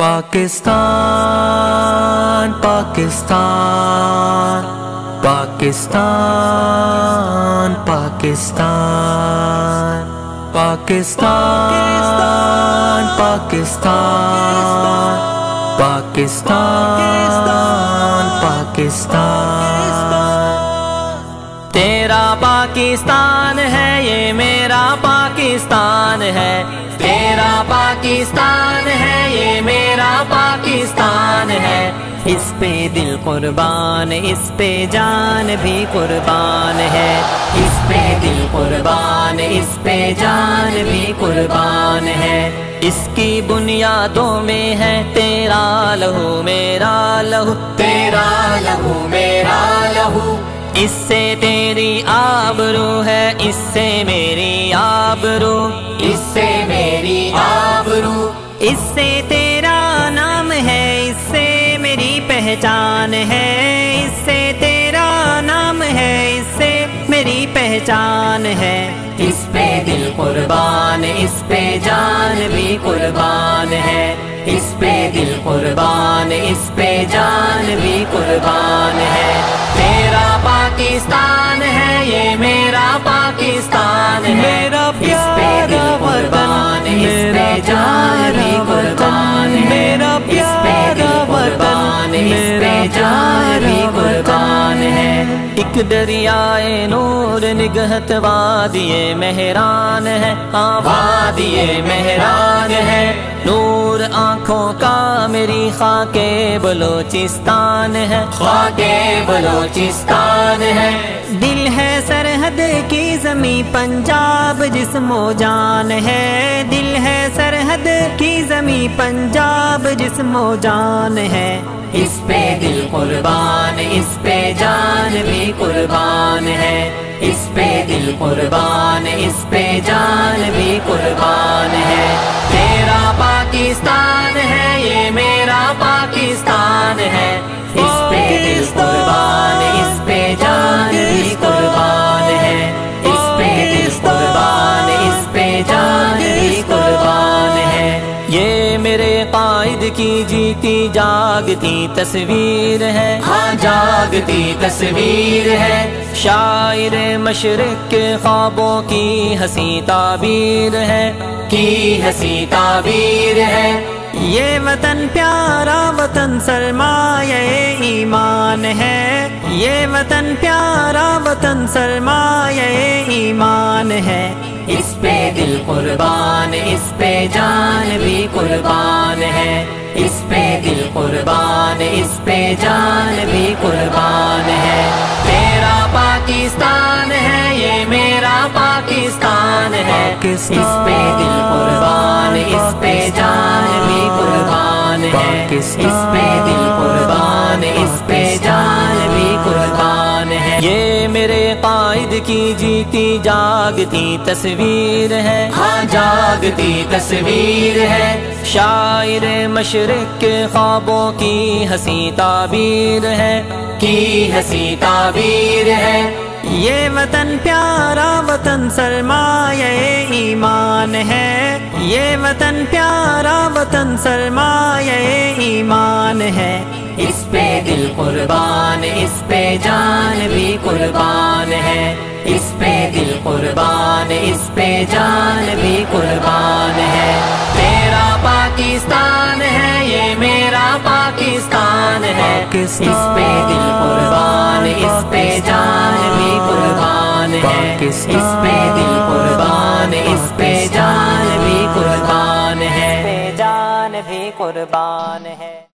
पाकिस्तान पाकिस्तान पाकिस्तान पाकिस्तान पाकिस्तान पाकिस्तान पाकिस्तान पाकिस्तान। तेरा पाकिस्तान है ये मेरा पाकिस्तान है, तेरा पाकिस्तान है ये मेरा पाकिस्तान है। इस पे दिल कुर्बान, इस पे जान भी कुर्बान है, इस पे दिल कुर्बान, इस पे जान भी कुर्बान है। इसकी बुनियादों में है तेरा लहू मेरा लहू, तेरा लहू मेरा लहू। इससे तेरी आबरू है, इससे मेरी आबरू, इससे मेरी आबरू। इससे तेरा नाम है, इससे मेरी पहचान है, इससे तेरा नाम है, इससे मेरी पहचान है। इस पे दिल कुर्बान, इस पे जान भी कुर्बान है, इस पे दिल कुर्बान, इस पे जान भी कुर्बान है। तेरा पाकिस्तान है ये मेरा पाकिस्तान है, मेरा प्यार कुर्बान, इस पे जान भी कुर्बान है, मेरा प्यार कुर्बान, इस पे जान भी कुर्बान है। एक दरियाए नूर निगहत वादिए मेहरान है, वादिए मेहरान है। नूर आँखों का मेरी खाके बलोचिस्तान है, खाके बलोचिस्तान है। दिल है सरहद की जमी पंजाब जिस्मो जान है, दिल है सरहद की जमी पंजाब जिस्मो जान है। इस पे दिल कुर्बान, इस पे जान भी कुर्बान है, इस पे दिल कुर्बान, इस पे जान भी कुर्बान है। तेरा पाकिस्तान है ये मेरा पाकिस्तान है, इस पे दिल कुर्बान, इस पे जान भी कुर्बान है, इस पे दिल कुर्बान, इस पे जान भी कुर्बान है। ये मेरे कायद की जीती जागती तस्वीर है, हाँ जागती तस्वीर है। शायर मशरक़ के ख्वाबों की हसी ताबीर है, की हसी ताबीर है। ये वतन प्यारा वतन सरमाए ईमान है, ये वतन प्यारा वतन सरमाए ईमान है। इस पे दिल कुर्बान, इस पे जान भी कुर्बान है, इस पे दिल कुर्बान, इस पे जान भी कुर्बान है। तेरा पाकिस्तान है ये मेरा पाकिस्तान है, इस पे दिल कुर्बान, इस पे जान भी कुर्बान है, इस पे दिल कुर्बान, इस पे जान भी कुर्बान है। ये मेरे कायद की जीती जागती तस्वीर है, हाँ जागती तस्वीर है। शायर मशरक़ के ख्वाबों की हसी ताबीर है, की हसी ताबीर है। ये वतन प्यारा वतन सरमाए ईमान है, ये वतन प्यारा वतन सरमाए ईमान है। इस पे दिल कुर्बान, इस पे जान भी कुर्बान है, इस पे दिल कुर्बान, इस पे जान भी कुर्बान है। तेरा पाकिस्तान है ये मेरा पाकिस्तान है, इस पे दिल कुर्बान, इस पे जान भी कुर्बान है, इस पे दिल कुर्बान, इस पे जान भी कुर्बान है, जान भी कुर्बान है।